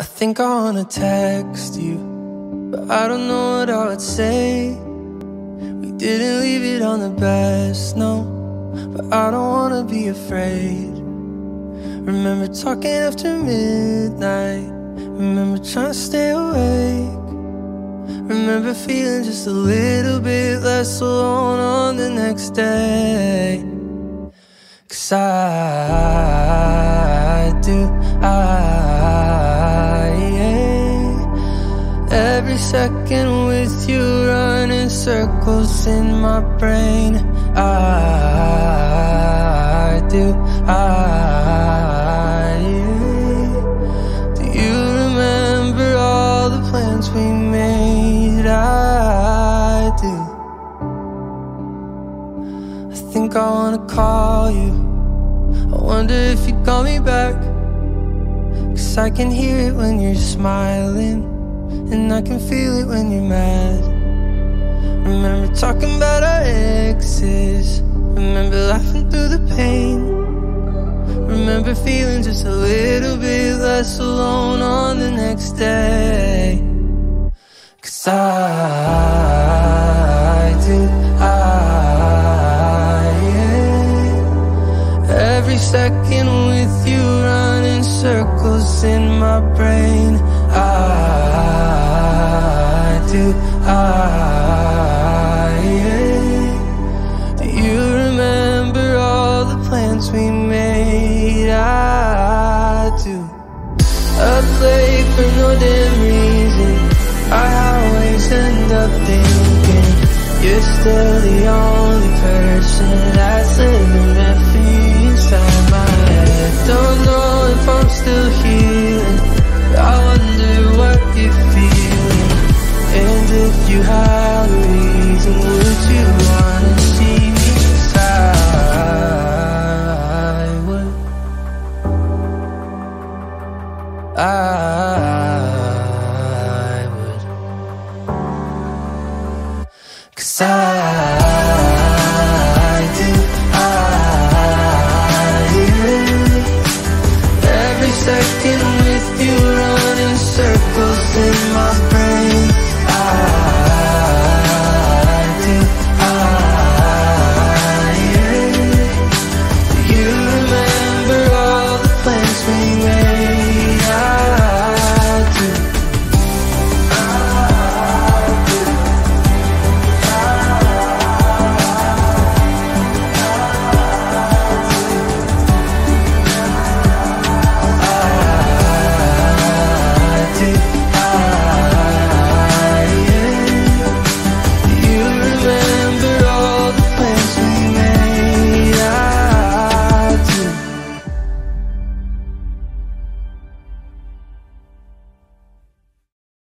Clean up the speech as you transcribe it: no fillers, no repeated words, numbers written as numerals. I think I wanna text you, but I don't know what I would say. We didn't leave it on the best, no, but I don't wanna be afraid. Remember talking after midnight, remember trying to stay awake. Remember feeling just a little bit less alone on the next day. 'Cause every second with you running circles in my brain. Do you remember all the plans we made? I do. I think I wanna call you, I wonder if you'd call me back. 'Cause I can hear it when you're smiling, and I can feel it when you're mad. Remember talking about our exes, remember laughing through the pain. Remember feeling just a little bit less alone on the next day. 'Cause every second with you running circles in my brain. Do you remember all the plans we made? I do. Up late for no damn reason, I always end up thinking you're still the only person that's living that free inside my head. Don't know if I'm still healing, I wonder what you feel. And if you had a reason, would you wanna see me? 'Cause I would.